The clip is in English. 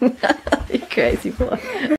You crazy boy.